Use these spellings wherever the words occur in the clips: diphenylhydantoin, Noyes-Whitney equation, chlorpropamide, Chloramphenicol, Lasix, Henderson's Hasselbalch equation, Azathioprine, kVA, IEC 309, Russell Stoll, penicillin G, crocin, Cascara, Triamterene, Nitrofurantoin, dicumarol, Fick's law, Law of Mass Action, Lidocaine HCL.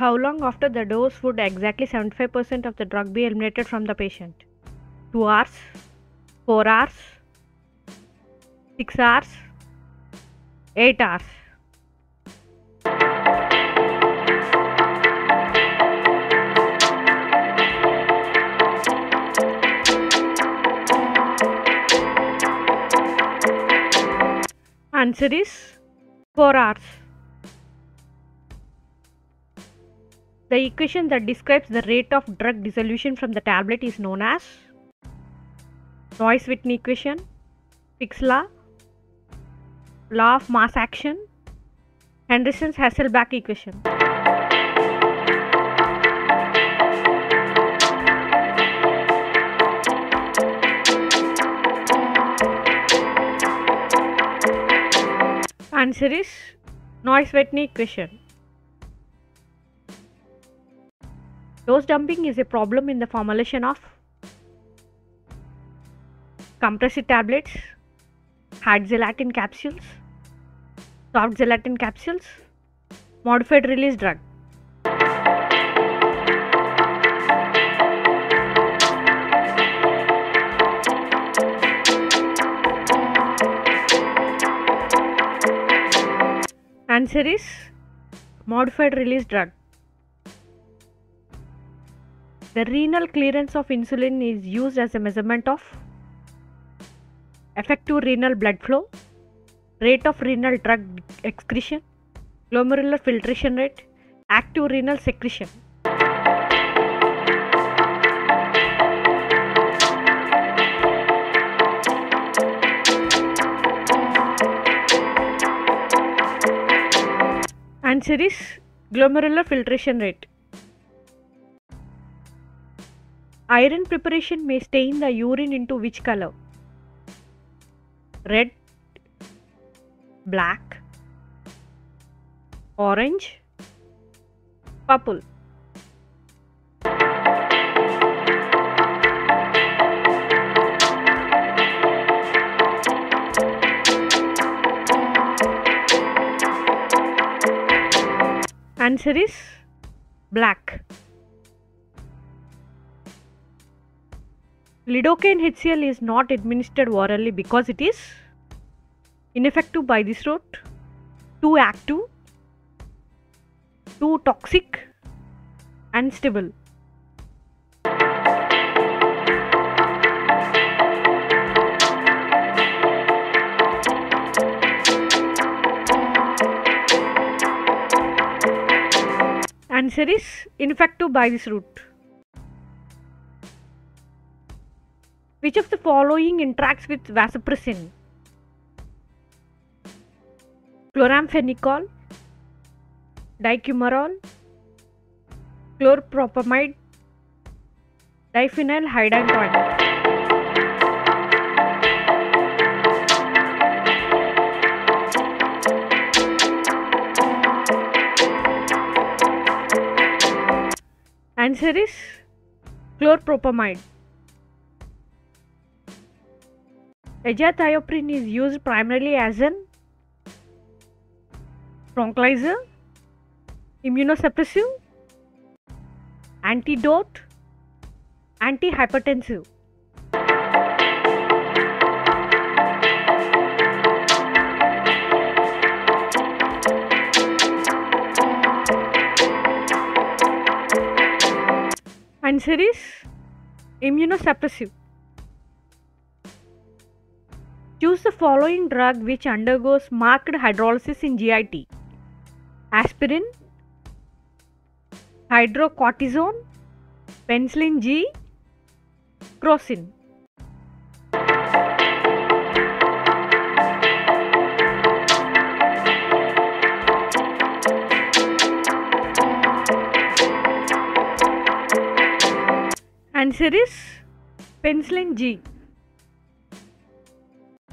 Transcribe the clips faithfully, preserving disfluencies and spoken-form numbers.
How long after the dose would exactly seventy-five percent of the drug be eliminated from the patient? two hours? four hours? six hours? eight hours? Answer is four hours. The equation that describes the rate of drug dissolution from the tablet is known as Noyes-Whitney equation, Fick's law, Law of Mass Action, Henderson's Hasselbalch equation. Answer is Noyes-Whitney equation. Dose dumping is a problem in the formulation of compressed tablets, hard gelatin capsules, soft gelatin capsules, modified release drug. Answer is modified release drug. The renal clearance of insulin is used as a measurement of effective renal blood flow, rate of renal drug excretion, glomerular filtration rate, active renal secretion. Answer is glomerular filtration rate. Iron preparation may stain the urine into which color? Red, black, orange, purple. Answer is black. Lidocaine H C L is not administered orally because it is ineffective by this route, too active, too toxic, unstable. Answer is ineffective by this route. Which of the following interacts with vasopressin? Chloramphenicol, dicumarol, chlorpropamide, diphenylhydantoin. Answer is chlorpropamide. Azathioprine is used primarily as an bronchodilator, immunosuppressive, antidote, antihypertensive. Answer is immunosuppressive. Choose the following drug which undergoes marked hydrolysis in G I T. Aspirin, hydrocortisone, penicillin G, crocin. Answer is penicillin G.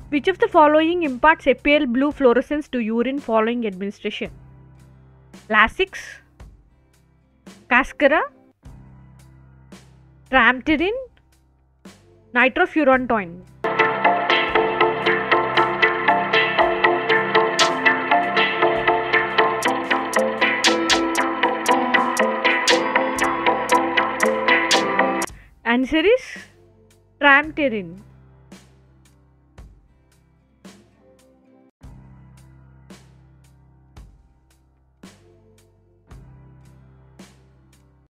Which of the following imparts A P L blue fluorescence to urine following administration? Lasix, Cascara, Triamterene, Nitrofurantoin. answer is triamterene.